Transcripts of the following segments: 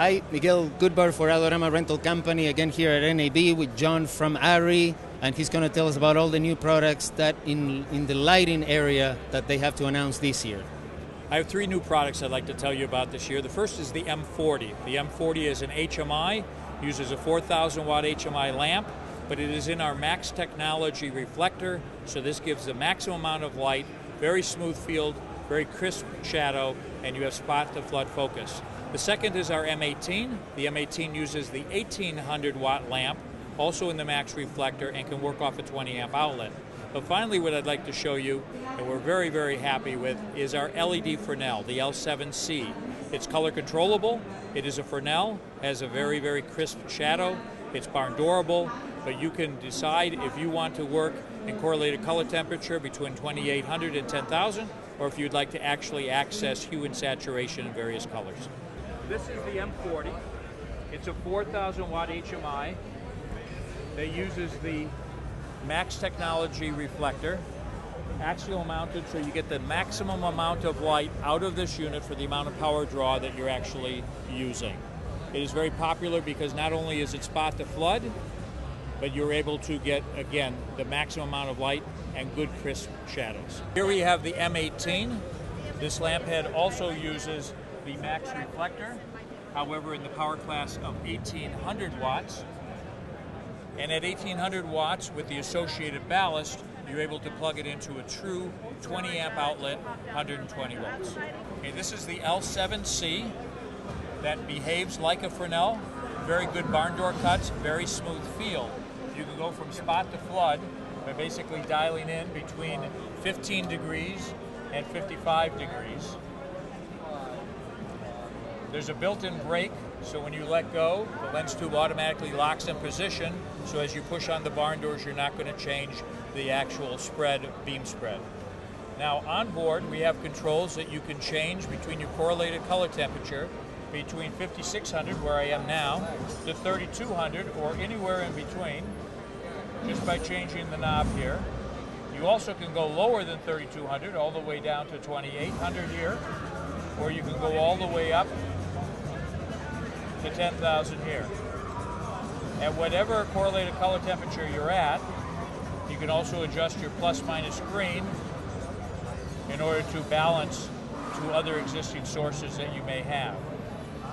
Hi, Miguel Goodbar for Adorama Rental Company, again here at NAB with John from ARRI, and he's going to tell us about all the new products that in the lighting area that they have to announce this year. I have three new products I'd like to tell you about this year. The first is the M40. The M40 is an HMI, uses a 4,000 watt HMI lamp, but it is in our Max Technology Reflector, so this gives the maximum amount of light, very smooth field, very crisp shadow, and you have spot to flood focus. The second is our M18. The M18 uses the 1800 watt lamp, also in the Max Reflector, and can work off a 20 amp outlet. But finally, what I'd like to show you, and we're very, very happy with, is our LED Fresnel, the L7C. It's color controllable, it is a Fresnel, has a very, very crisp shadow, it's barn doorable, but you can decide if you want to work and correlate a color temperature between 2800 and 10,000, or if you'd like to actually access hue and saturation in various colors. This is the M40. It's a 4,000 watt HMI that uses the Max Technology Reflector, axial mounted, so you get the maximum amount of light out of this unit for the amount of power draw that you're actually using. It is very popular because not only is it spot to flood, but you're able to get, again, the maximum amount of light and good crisp shadows. Here we have the M18. This lamp head also uses the Max Reflector, however in the power class of 1800 watts. And at 1800 watts with the associated ballast, you're able to plug it into a true 20 amp outlet, 120 watts. Okay, this is the L7C that behaves like a Fresnel, very good barn door cuts, very smooth feel. You can go from spot to flood by basically dialing in between 15 degrees and 55 degrees. There's a built-in brake, so when you let go, the lens tube automatically locks in position, so as you push on the barn doors, you're not going to change the actual spread, beam spread. Now, on board, we have controls that you can change between your correlated color temperature, between 5600, where I am now, to 3200, or anywhere in between, just by changing the knob here. You also can go lower than 3200, all the way down to 2800 here, or you can go all the way up to 10,000 here. At whatever correlated color temperature you're at, you can also adjust your plus minus green in order to balance to other existing sources that you may have.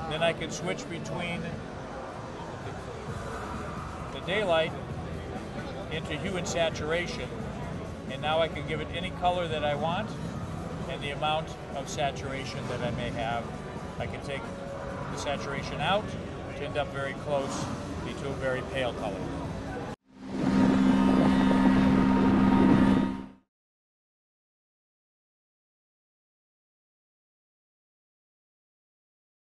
Then I can switch between the daylight into hue and saturation, and now I can give it any color that I want and the amount of saturation that I may have. I can take the saturation out to end up very close to a very pale color.